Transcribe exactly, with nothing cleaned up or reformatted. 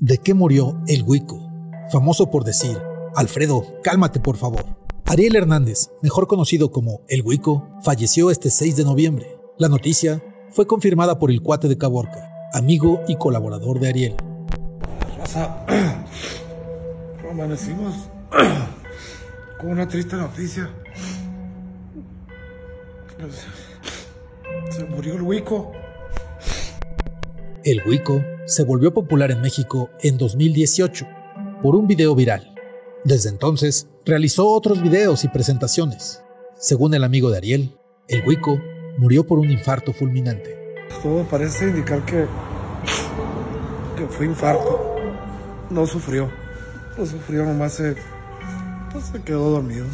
¿De qué murió El Wiko? Famoso por decir, Alfredo, cálmate por favor. Ariel Hernández, mejor conocido como El Wiko, falleció este seis de noviembre. La noticia fue confirmada por el cuate de Caborca, amigo y colaborador de Ariel. Rosa, amanecimos con una triste noticia. Se murió El Wiko. El Wiko se volvió popular en México en dos mil dieciocho por un video viral. Desde entonces, realizó otros videos y presentaciones. Según el amigo de Ariel, El Wiko murió por un infarto fulminante. Todo parece indicar que, que fue infarto. No sufrió. No sufrió, nomás se, no se quedó dormido.